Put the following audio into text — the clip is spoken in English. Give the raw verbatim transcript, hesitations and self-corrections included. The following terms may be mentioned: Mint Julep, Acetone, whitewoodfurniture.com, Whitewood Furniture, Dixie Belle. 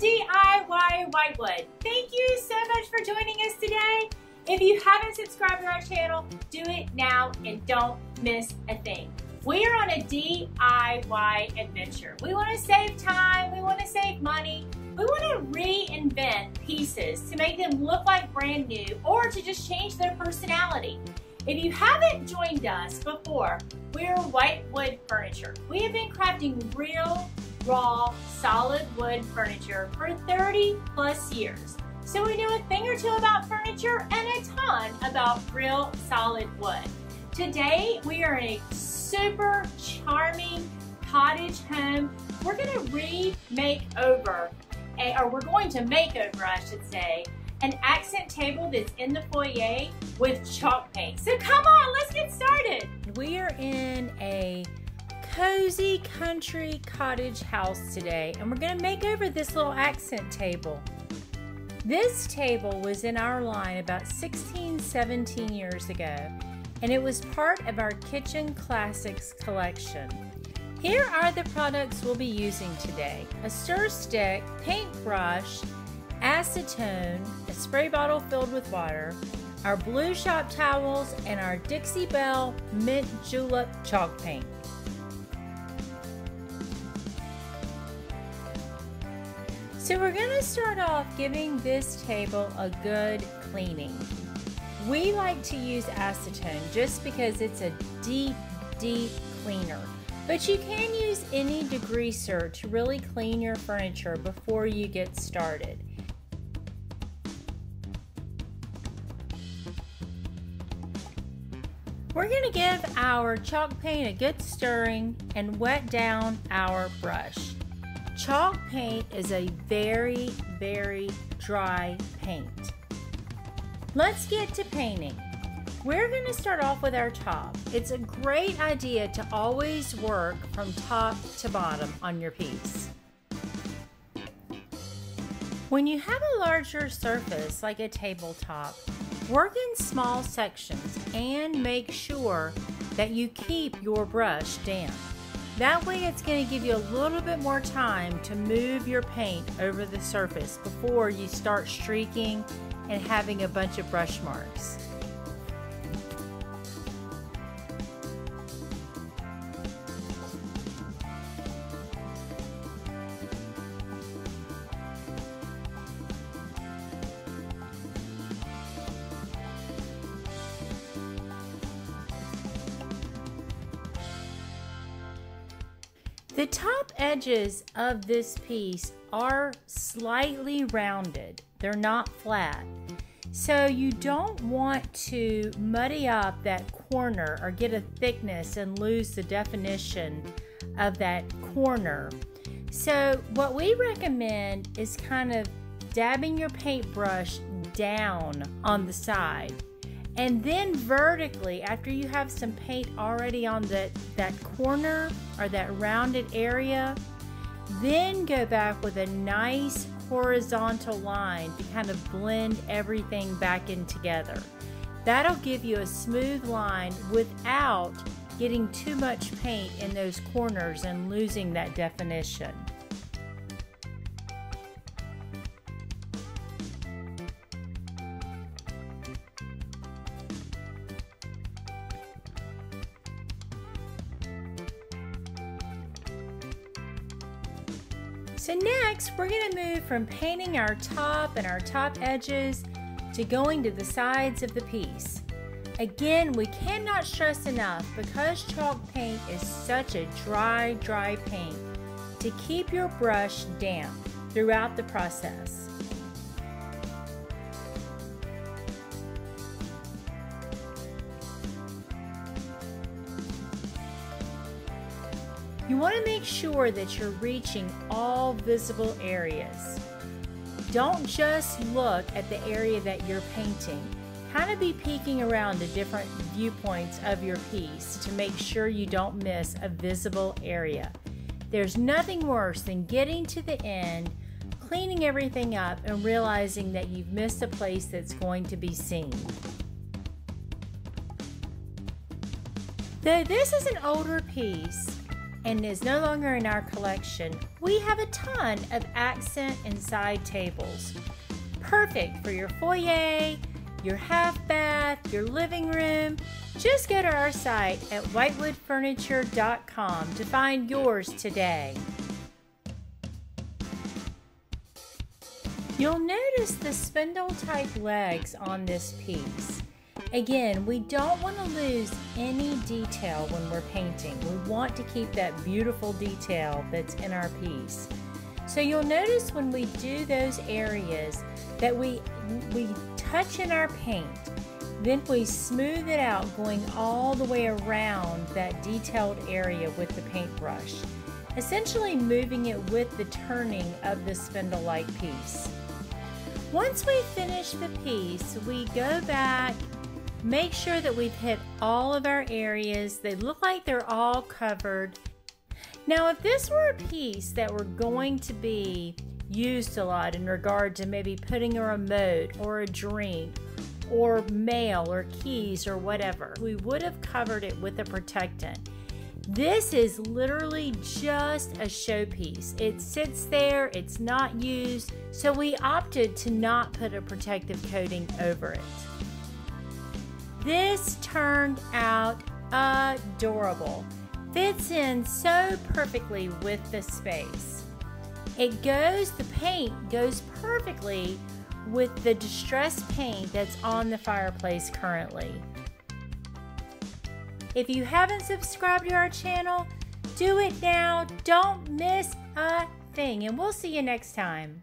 D I Y Whitewood. Thank you so much for joining us today. If you haven't subscribed to our channel, do it now and don't miss a thing. We are on a D I Y adventure. We want to save time, we want to save money, we want to reinvent pieces to make them look like brand new or to just change their personality. If you haven't joined us before, we're Whitewood Furniture. We have been crafting real, raw, solid wood furniture for thirty plus years. So we know a thing or two about furniture and a ton about real, solid wood. Today, we are in a super charming cottage home. We're gonna remake over, a, or we're going to make over, I should say, an accent table that's in the foyer with chalk paint. So come on, let's get started. We are in a cozy country cottage house today, and we're gonna make over this little accent table. This table was in our line about sixteen, seventeen years ago, and it was part of our Kitchen Classics collection. Here are the products we'll be using today: a stir stick, paintbrush, acetone, a spray bottle filled with water, our blue shop towels, and our Dixie Belle Mint Julep chalk paint. So we're going to start off giving this table a good cleaning. We like to use acetone just because it's a deep, deep cleaner. But you can use any degreaser to really clean your furniture before you get started. We're going to give our chalk paint a good stirring and wet down our brush. Chalk paint is a very, very dry paint. Let's get to painting. We're going to start off with our top. It's a great idea to always work from top to bottom on your piece. When you have a larger surface like a tabletop, work in small sections and make sure that you keep your brush damp. That way it's going to give you a little bit more time to move your paint over the surface before you start streaking and having a bunch of brush marks. The top edges of this piece are slightly rounded. They're not flat. So you don't want to muddy up that corner or get a thickness and lose the definition of that corner. So what we recommend is kind of dabbing your paintbrush down on the side. And then vertically, after you have some paint already on the, that corner or that rounded area, then go back with a nice horizontal line to kind of blend everything back in together. That'll give you a smooth line without getting too much paint in those corners and losing that definition. So next, we're going to move from painting our top and our top edges to going to the sides of the piece. Again, we cannot stress enough, because chalk paint is such a dry, dry paint, to keep your brush damp throughout the process. You want to make sure that you're reaching all visible areas. Don't just look at the area that you're painting. Kind of be peeking around the different viewpoints of your piece to make sure you don't miss a visible area. There's nothing worse than getting to the end, cleaning everything up, and realizing that you've missed a place that's going to be seen. Though this is an older piece, and is no longer in our collection, we have a ton of accent and side tables. Perfect for your foyer, your half bath, your living room. Just go to our site at whitewood furniture dot com to find yours today. You'll notice the spindle-type legs on this piece. Again, we don't want to lose any detail when we're painting. We want to keep that beautiful detail that's in our piece. So you'll notice when we do those areas that we, we touch in our paint, then we smooth it out going all the way around that detailed area with the paintbrush, essentially moving it with the turning of the spindle-like piece. Once we finish the piece, we go back, make sure that we've hit all of our areas. They look like they're all covered. Now, if this were a piece that were going to be used a lot in regard to maybe putting a remote or a drink or mail or keys or whatever, we would have covered it with a protectant. This is literally just a showpiece. It sits there, it's not used, so we opted to not put a protective coating over it. This turned out adorable. Fits in so perfectly with the space. It goes, the paint goes perfectly with the distressed paint that's on the fireplace currently. If you haven't subscribed to our channel, do it now. Don't miss a thing, and we'll see you next time.